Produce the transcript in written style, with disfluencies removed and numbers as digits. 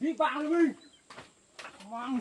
Đi vào đi. Vâng.